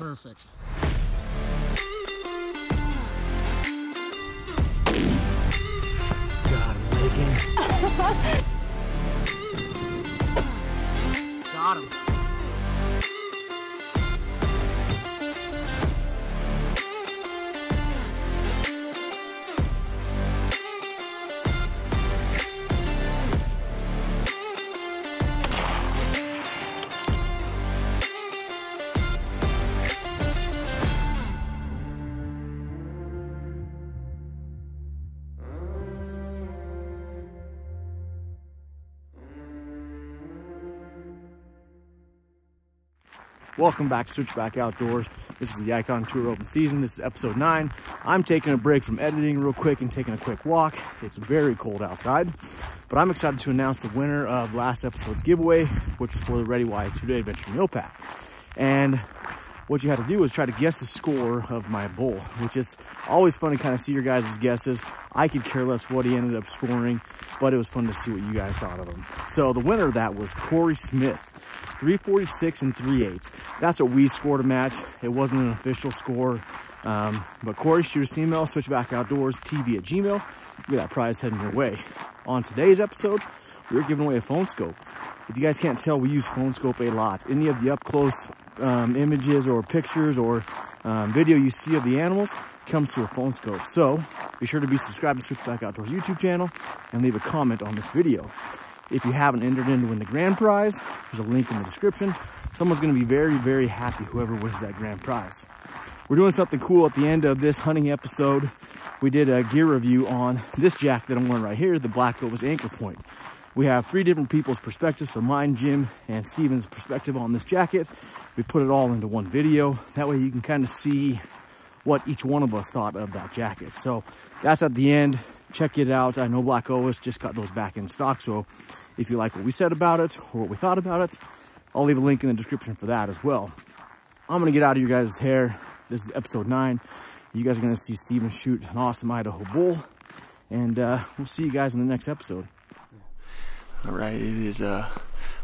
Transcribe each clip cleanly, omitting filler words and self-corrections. Perfect. God, Megan. Got him. Welcome back to Switchback Outdoors. This is the Icon Tour Open Season. This is episode 9. I'm taking a break from editing real quick and taking a quick walk. It's very cold outside, but I'm excited to announce the winner of last episode's giveaway, which is for the ReadyWise 2-Day Adventure Meal Pack. And what you had to do was try to guess the score of my bowl, which is always fun to kind of see your guys' guesses. I could care less what he ended up scoring, but it was fun to see what you guys thought of him. So the winner of that was Corey Smith. 346 and 3/8. That's what we scored him at. It wasn't an official score. But Corey, shoot us an email, switchbackoutdoorsTV@gmail.com. Get that prize heading your way. On today's episode, we're giving away a phone scope. If you guys can't tell, we use phone scope a lot. Any of the up-close images or pictures or video you see of the animals comes through a phone scope. So be sure to be subscribed to Switchback Outdoors YouTube channel and leave a comment on this video. If you haven't entered in to win the grand prize, there's a link in the description. Someone's gonna be very, very happy whoever wins that grand prize. We're doing something cool at the end of this hunting episode. We did a gear review on this jacket that I'm wearing right here, the Black Ovis Anchor Point. We have 3 different people's perspectives, so mine, Jim, and Steven's perspective on this jacket. We put it all into one video. That way you can kind of see what each one of us thought of that jacket. So that's at the end. Check it out. I know Black Ovis just got those back in stock, so if you like what we said about it or what we thought about it, I'll leave a link in the description for that as well. I'm going to get out of your guys' hair. This is episode 9. You guys are going to see Steven shoot an awesome Idaho bull, and we'll see you guys in the next episode. All right, it is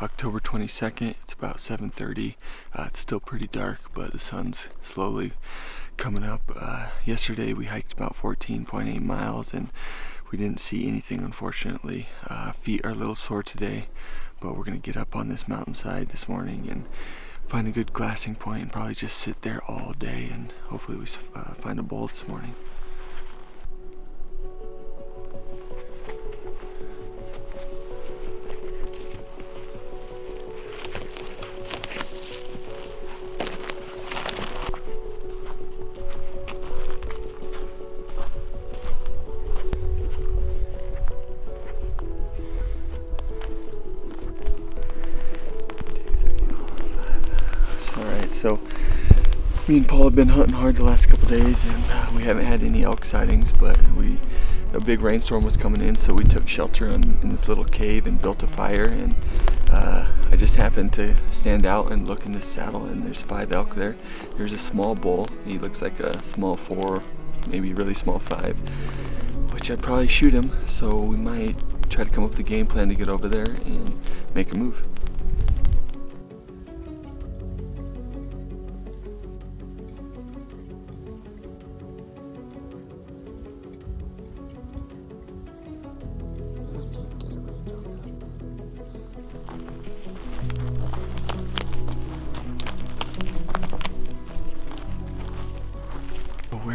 October 22nd. It's about 7:30. It's still pretty dark, but the sun's slowly coming up. Yesterday we hiked about 14.8 miles and we didn't see anything, unfortunately. Feet are a little sore today, but we're gonna get up on this mountainside this morning and find a good glassing point and probably just sit there all day, and hopefully we find a bull this morning. So me and Paul have been hunting hard the last couple days, and we haven't had any elk sightings, but a big rainstorm was coming in, so we took shelter in this little cave and built a fire, and I just happened to stand out and look in this saddle, and there's 5 elk there. There's a small bull. He looks like a small 4, maybe really small 5, which I'd probably shoot him, so we might try to come up with a game plan to get over there and make a move.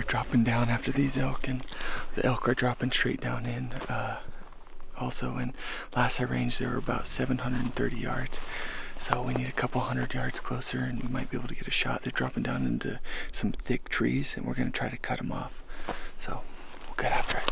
Dropping down after these elk, and the elk are dropping straight down in also, and last I ranged they were about 730 yards, so we need a couple hundred yards closer and we might be able to get a shot. They're dropping down into some thick trees and we're going to try to cut them off, so we'll get after it.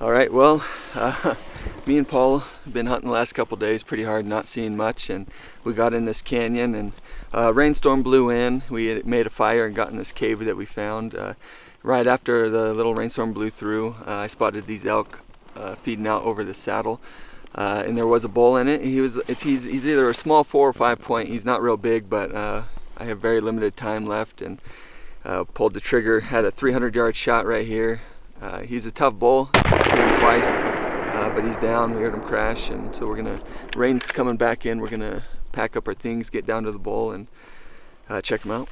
All right, well, me and Paul have been hunting the last couple days pretty hard, not seeing much, and we got in this canyon and a rainstorm blew in. We had made a fire and got in this cave that we found. Right after the little rainstorm blew through, I spotted these elk feeding out over the saddle. And there was a bull in it. He's either a small 4 or 5 point. He's not real big, but I have very limited time left, and pulled the trigger. Had a 300-yard shot right here. He's a tough bull. Hit him twice, but he's down. We heard him crash, and so we're gonna, rain's coming back in, we're gonna pack up our things, get down to the bull, and check him out.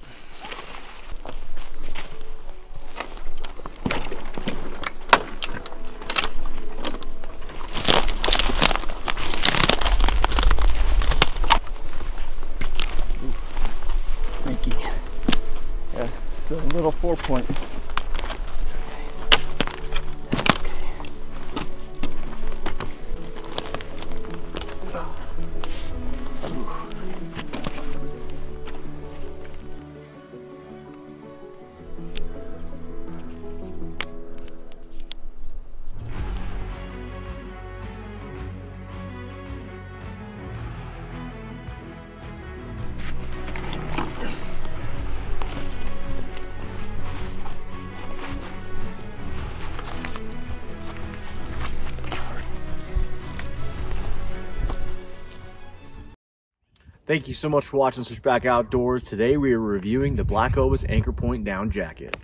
A little 4 point. It's okay. That's okay. Oh. Thank you so much for watching Switchback Outdoors. Today we are reviewing the Black Ovis Anchor Point Down Jacket.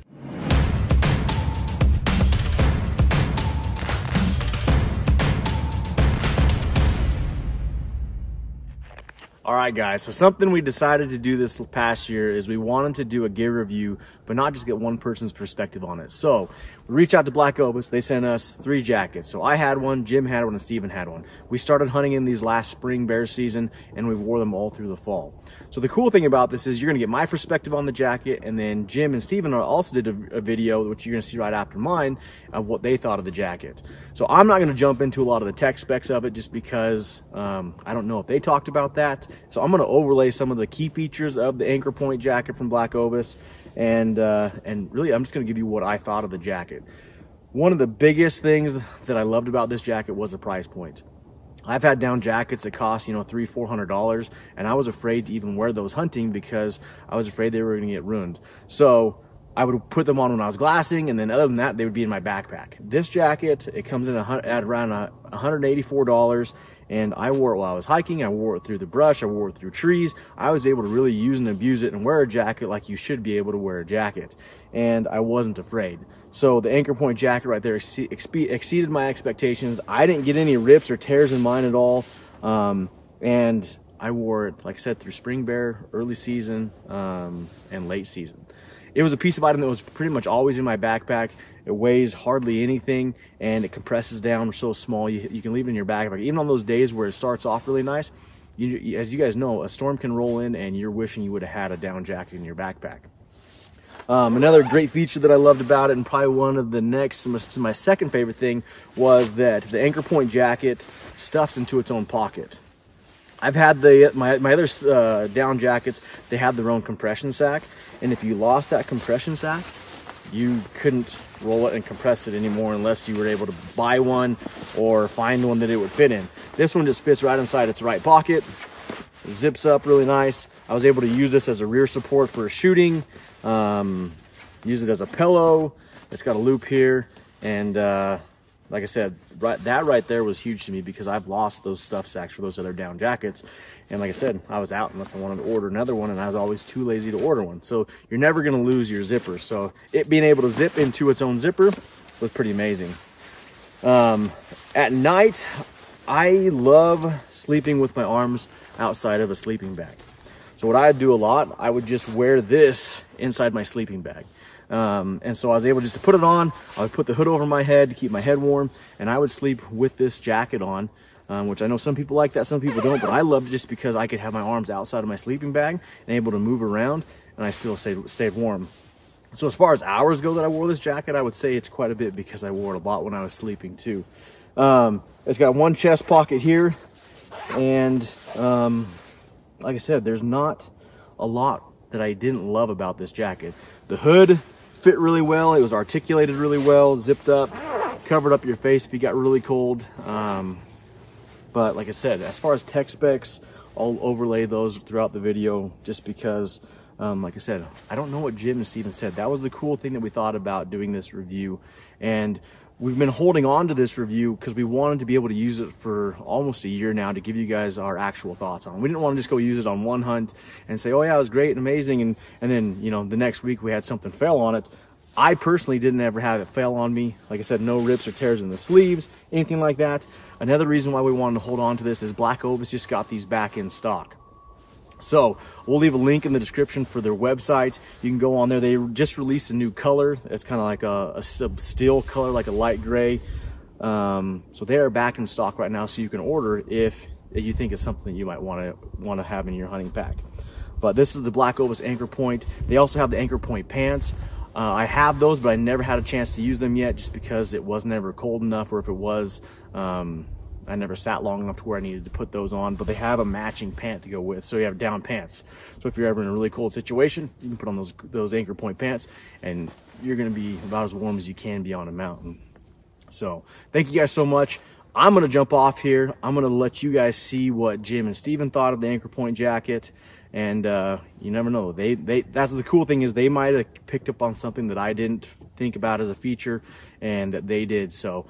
Alright guys, so something we decided to do this past year is we wanted to do a gear review, but not just get one person's perspective on it. So we reached out to Black Ovis. They sent us 3 jackets. So I had one, Jim had one, and Steven had one. We started hunting in these last spring bear season, and we wore them all through the fall. So the cool thing about this is you're gonna get my perspective on the jacket, and then Jim and Steven also did a video, which you're gonna see right after mine, of what they thought of the jacket. So I'm not gonna jump into a lot of the tech specs of it just because I don't know if they talked about that. So I'm gonna overlay some of the key features of the Anchor Point jacket from Black Ovis, and really I'm just gonna give you what I thought of the jacket. One of the biggest things that I loved about this jacket was the price point. I've had down jackets that cost, you know, $300–400, and I was afraid to even wear those hunting because I was afraid they were gonna get ruined. So I would put them on when I was glassing, and then other than that, they would be in my backpack. This jacket, it comes in at around $184, and I wore it while I was hiking, I wore it through the brush, I wore it through trees. I was able to really use and abuse it and wear a jacket like you should be able to wear a jacket, and I wasn't afraid. So the Anchor Point jacket right there exceeded my expectations. I didn't get any rips or tears in mine at all, and I wore it, like I said, through spring bear, early season, and late season. It was a piece of item that was pretty much always in my backpack. It weighs hardly anything, and it compresses down so small you can leave it in your backpack. Even on those days where it starts off really nice, as you guys know, a storm can roll in and you're wishing you would have had a down jacket in your backpack. Another great feature that I loved about it, and probably one of the next, my second favorite thing, was that the Anchor Point jacket stuffs into its own pocket. I've had my other down jackets, they had their own compression sack, and if you lost that compression sack, you couldn't roll it and compress it anymore unless you were able to buy one or find one that it would fit in. This one just fits right inside its right pocket, zips up really nice. I was able to use this as a rear support for shooting, use it as a pillow. It's got a loop here, and like I said, that right there was huge to me because I've lost those stuff sacks for those other down jackets. And like I said, I was out unless I wanted to order another one, and I was always too lazy to order one. So you're never going to lose your zipper. So it being able to zip into its own zipper was pretty amazing. At night, I love sleeping with my arms outside of a sleeping bag. So what I do a lot, I would just wear this inside my sleeping bag. And so I was able just to put it on. I would put the hood over my head to keep my head warm, and I would sleep with this jacket on, which I know some people like that, some people don't, but I loved it just because I could have my arms outside of my sleeping bag and able to move around, and I still stayed warm. So as far as hours go that I wore this jacket, I would say it's quite a bit because I wore it a lot when I was sleeping too. It's got one chest pocket here, and like I said, there's not a lot that I didn't love about this jacket. The hood fit really well. It was articulated really well, zipped up, covered up your face if you got really cold. But like I said, as far as tech specs, I'll overlay those throughout the video just because, like I said, I don't know what Jim and Steven said. That was the cool thing that we thought about doing this review. And we've been holding on to this review because we wanted to be able to use it for almost a year now to give you guys our actual thoughts on it. We didn't want to just go use it on one hunt and say, oh yeah, it was great and amazing. And then, you know, the next week we had something fail on it. I personally didn't ever have it fail on me. Like I said, no rips or tears in the sleeves, anything like that. Another reason why we wanted to hold on to this is Black Ovis just got these back in stock. So we'll leave a link in the description for their website. You can go on there. They just released a new color. It's kind of like a steel color, like a light gray. So they are back in stock right now, so you can order if you think it's something that you might want to have in your hunting pack. But this is the Black Ovis Anchor Point. They also have the Anchor Point pants. I have those, but I never had a chance to use them yet just because it was never cold enough, or if it was, I never sat long enough to where I needed to put those on. But they have a matching pant to go with, so you have down pants. So if you're ever in a really cold situation, you can put on those Anchor Point pants, and you're going to be about as warm as you can be on a mountain. So thank you guys so much. I'm going to jump off here. I'm going to let you guys see what Jim and Steven thought of the Anchor Point jacket. And you never know, that's the cool thing, is they might have picked up on something that I didn't think about as a feature, and that they did. So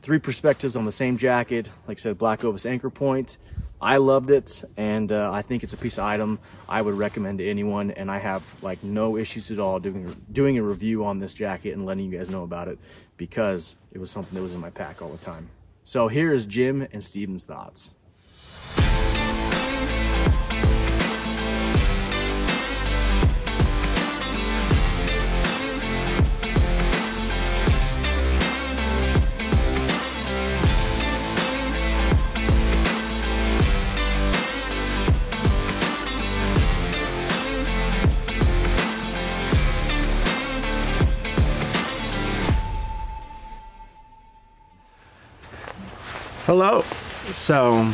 three perspectives on the same jacket. Like I said, Black Ovis Anchor Point. I loved it, and I think it's a piece of item I would recommend to anyone, and I have like no issues at all doing a review on this jacket and letting you guys know about it, because it was something that was in my pack all the time. So here is Jim and Steven's thoughts. Hello. So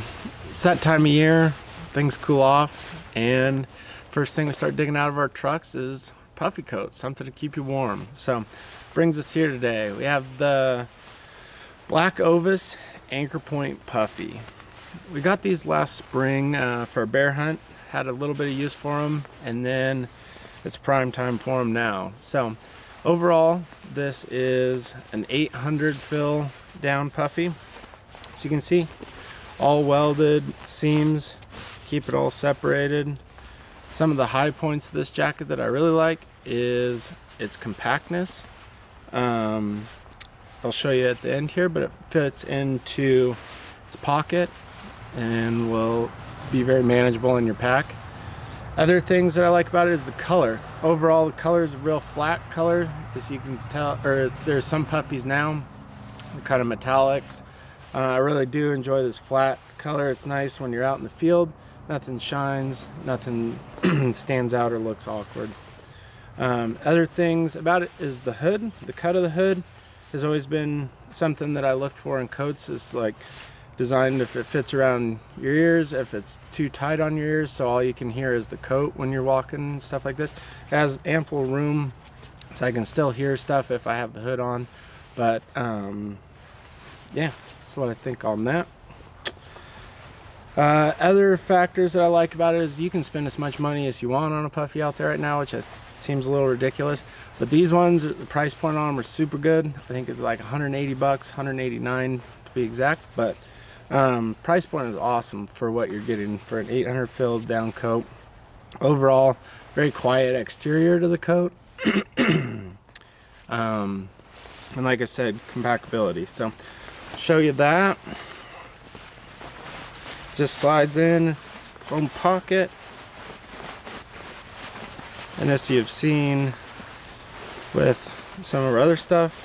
it's that time of year, things cool off, and first thing we start digging out of our trucks is puffy coats, something to keep you warm. So brings us here today. We have the Black Ovis Anchor Point Puffy. We got these last spring for a bear hunt, had a little bit of use for them, and then it's prime time for them now. So overall, this is an 800 fill down puffy. As you can see, all welded seams, keep it all separated. Some of the high points of this jacket that I really like is its compactness. I'll show you at the end here, but it fits into its pocket and will be very manageable in your pack. Other things that I like about it is the color. Overall, the color is a real flat color, as you can tell, or there's some puffies now, kind of metallics. I really do enjoy this flat color. It's nice when you're out in the field. Nothing shines, nothing stands out or looks awkward. Other things about it is the hood. The cut of the hood has always been something that I look for in coats. It's like designed if it fits around your ears, if it's too tight on your ears, so all you can hear is the coat when you're walking, stuff like this. It has ample room, so I can still hear stuff if I have the hood on. But yeah. What I think on that. Other factors that I like about it is you can spend as much money as you want on a puffy out there right now, which seems a little ridiculous, but these ones, the price point on them are super good. I think it's like 180 bucks, 189 to be exact, but price point is awesome for what you're getting for an 800 filled down coat. Overall, very quiet exterior to the coat. And like I said, compactability. So show you that. Just slides in its own pocket, and as you've seen with some of our other stuff,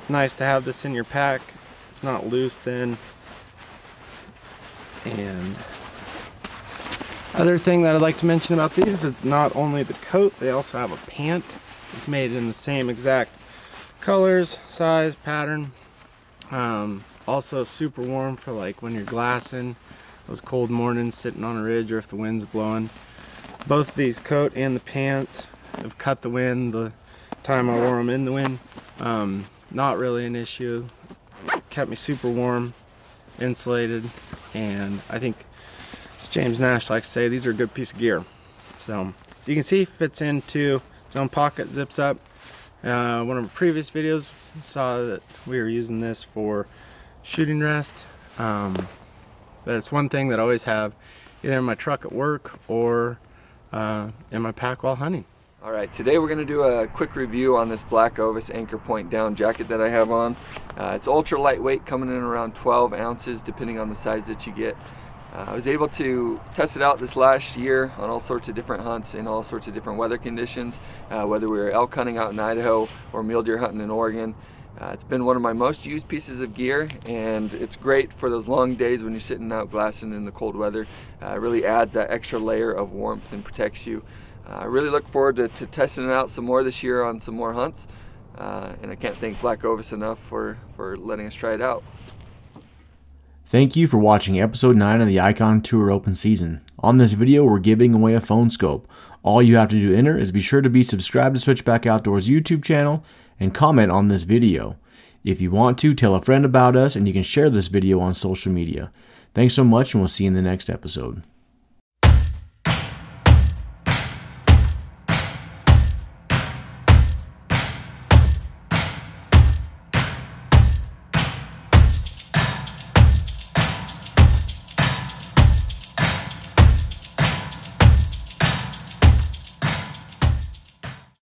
it's nice to have this in your pack. It's not loose then. And other thing that I'd like to mention about these is not only the coat, they also have a pant. It's made in the same exact colors, size, pattern. Also super warm for like when you're glassing, those cold mornings sitting on a ridge, or if the wind's blowing. Both these coat and the pants have cut the wind the time I wore them in the wind. Not really an issue. Kept me super warm, insulated. And I think, as James Nash likes to say, these are a good piece of gear. So as you can see, fits into its own pocket, zips up. One of our previous videos saw that we were using this for shooting rest. But it's one thing that I always have either in my truck at work or in my pack while hunting. All right, today we're going to do a quick review on this Black Ovis Anchor Point down jacket that I have on. It's ultra lightweight, coming in around 12 ounces depending on the size that you get. I was able to test it out this last year on all sorts of different hunts in all sorts of different weather conditions, whether we were elk hunting out in Idaho or mule deer hunting in Oregon. It's been one of my most used pieces of gear, and it's great for those long days when you're sitting out glassing in the cold weather. It really adds that extra layer of warmth and protects you. I really look forward to testing it out some more this year on some more hunts, and I can't thank Black Ovis enough for letting us try it out. Thank you for watching episode 9 of the Icon Tour Open Season. On this video, we're giving away a phone scope. All you have to do to enter is be sure to be subscribed to Switchback Outdoors YouTube channel and comment on this video. If you want to, tell a friend about us, and you can share this video on social media. Thanks so much, and we'll see you in the next episode.